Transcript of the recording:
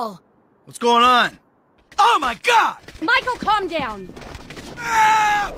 hell? What's going on? Oh my God! Michael, calm down! Ah!